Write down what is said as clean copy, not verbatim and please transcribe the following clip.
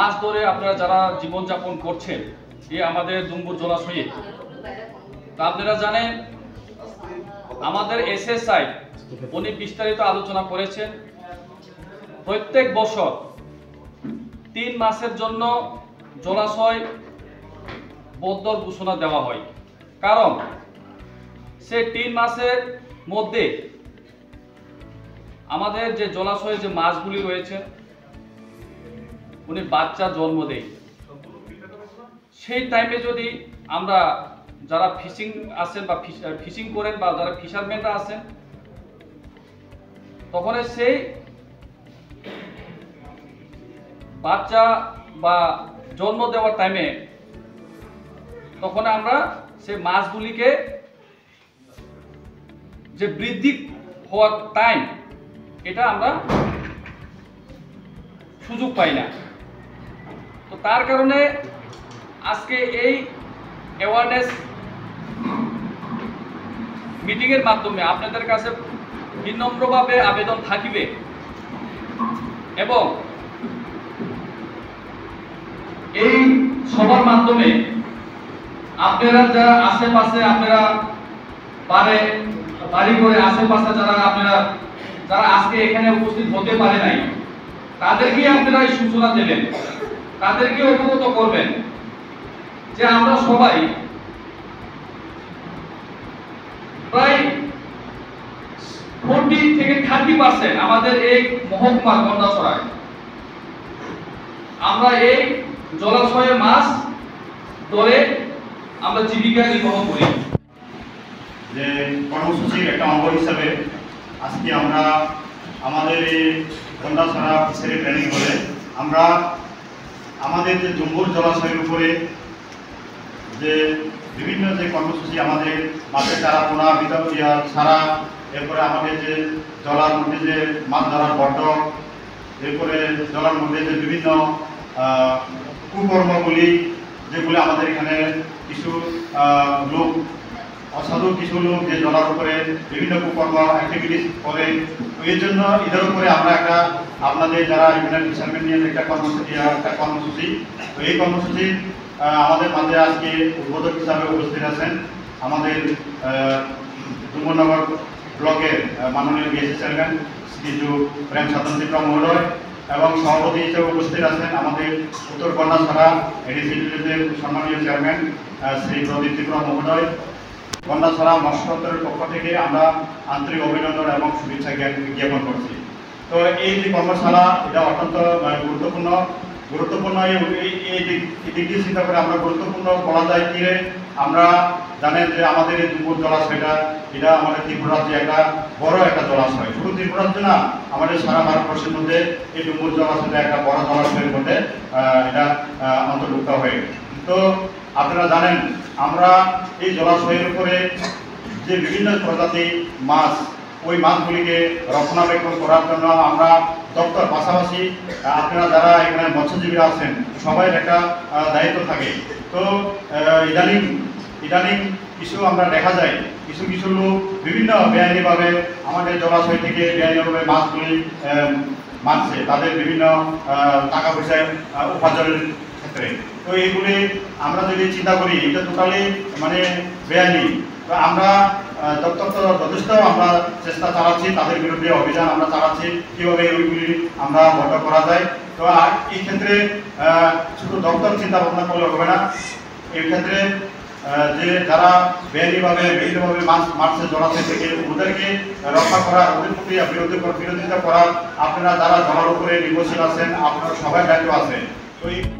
মাছ ধরে আপনারা যারা জীবন যাপন করছেন এই আমাদের দুম্বুর জলাশয়ে, তা আপনারা জানেন আমাদের এসএসআই উনি বিস্তারিত আলোচনা করেছেন। প্রত্যেক বছর 3 মাসের জন্য জলাশয় বদ্ধর ঘোষণা দেওয়া হয়, কারণ সে 3 মাসের মধ্যে আমাদের যে জলাশয়ে যে মাছগুলি রয়েছে উনি বাচ্চা জন্ম দেয়। সেই টাইমে যদি আমরা যারা ফিশিং আছেন বা ফিশিং করেন বা যারা ফিশারম্যানরা আছেন, তখন সেই বাচ্চা বা জন্ম দেওয়ার টাইমে তখন আমরা সেই মাছগুলিকে যে বৃদ্ধি হওয়ার টাইম এটা আমরা সুযোগ পাই না। তো তার কারণে আজকে এই অ্যাওয়ারনেস মিটিংয়ের মাধ্যমে আপনাদের কাছে বিনম্রভাবে আবেদন থাকিবে এবং এই সবার মাধ্যমে আপনারা যারা আশেপাশে আপনারা বাড়ি করে আশেপাশে যারা আজকে এখানে উপস্থিত হতে পারে নাই তাদেরকে আপনারা এই সূচনা দেবেন, তাদেরকে অবগত করবেন যে আমরা সবাই প্রায় 40 থেকে 30% আমাদের এই মহকুমা গন্ডাছড়ায় আমরা এই জলাশয়ে মাছ ধরে আমরা জীবিকা নির্বাহ করি। যে কর্মসূচির একটা অঙ্গ হিসাবে আজকে আমরা আমাদের এই গন্ডাছড়া ফিশারি ট্রেনিং হলে আমরা আমাদের যে ডুম্বুর জলাশয়ের উপরে যে বিভিন্ন যে কর্মসূচি আমাদের মাছের চারা পোনা বিতরণ ছাড়া, এরপরে আমাদের যে জলার মধ্যে যে মাছ ধরার বটক, এরপরে জলার মধ্যে যে বিভিন্ন কুকর্মগুলি যেগুলো আমাদের এখানে কিছু লোক অসাধু কিছু লোক যে জলার উপরে বিভিন্ন কুকর্ম অ্যাক্টিভিটিস করে, এর জন্য এদের উপরে আমরা একটা আপনাদের যারা এখানে ফিশারম্যান নিয়ে একটা কর্মসূচি, তো এই কর্মসূচি আমাদের মাঝে আজকে উদ্বোধক হিসাবে উপস্থিত আছেন আমাদের ডুম্বুরনগর ব্লকের মাননীয় বিএসি চেয়ারম্যান শ্রীযুক্ত প্রেম স্বতন্ত্র মহোদয় এবং সভাপতি হিসেবে উপস্থিত আছেন আমাদের উত্তর গন্ডাছড়া এডিসিডিএর সম্মানীয় চেয়ারম্যান শ্রী প্রদীপ ত্রিপুরা মহোদয়। গন্ডাছড়া মৎস্য দপ্তরের পক্ষ থেকে আমরা আন্তরিক অভিনন্দন এবং শুভেচ্ছা জ্ঞাপন করছি। তো এই যে কর্মশালা এটা অত্যন্ত গুরুত্বপূর্ণ এই দিকটি চিন্তা করে আমরা গুরুত্বপূর্ণ বলা যায় কি রে, আমরা জানেন যে আমাদের এই ডুম্বুর জলাশয়টা এটা আমাদের ত্রিপুরা রাজ্যে একটা বড় একটা জলাশয়, শুধু ত্রিপুরা রাজ্য না আমাদের সারা ভারতবর্ষের মধ্যে এই ডুম্বুর জলাশয়টা একটা বড় জলাশয়ের মধ্যে এটা অন্তর্ভুক্ত হয়ে। তো আপনারা জানেন আমরা এই জলাশয়ের উপরে যে বিভিন্ন প্রজাতির মাছ ওই মাছগুলিকে রক্ষণাবেক্ষণ করার জন্য আমরা দপ্তর পাশাপাশি আপনারা যারা এখানে মৎস্যজীবীরা আছেন সবাই একটা দায়িত্ব থাকে। তো ইদানিং কিছু আমরা দেখা যায় কিছু লোক বিভিন্ন বেআইনিভাবে আমাদের জলাশয় থেকে বেআইনিভাবে মাছগুলি মারছে তাদের বিভিন্ন টাকা পয়সা উপার্জনের ক্ষেত্রে। তো এইগুলি আমরা যদি চিন্তা করি এটা টোটালি মানে বেআইনি। তো আমরা দপ্তর তো যথেষ্ট আমরা চেষ্টা চালাচ্ছি, তাদের বিরুদ্ধে অভিযান আমরা চালাচ্ছি কীভাবে ওইগুলি আমরা বন্ধ করা যায়। তো আর এই ক্ষেত্রে শুধু দপ্তর চিন্তা ভাবনা করলে হবে না, এই ক্ষেত্রে যে যারা বেআইনিভাবে মাছ মারছে জলাশয় থেকে ওদেরকে রক্ষা করার, ওদের প্রতি বিরোধিতা করার আপনারা যারা জলার উপরে নির্ভরশীল আছেন আপনারা সবাই দায়িত্ব আছে। তো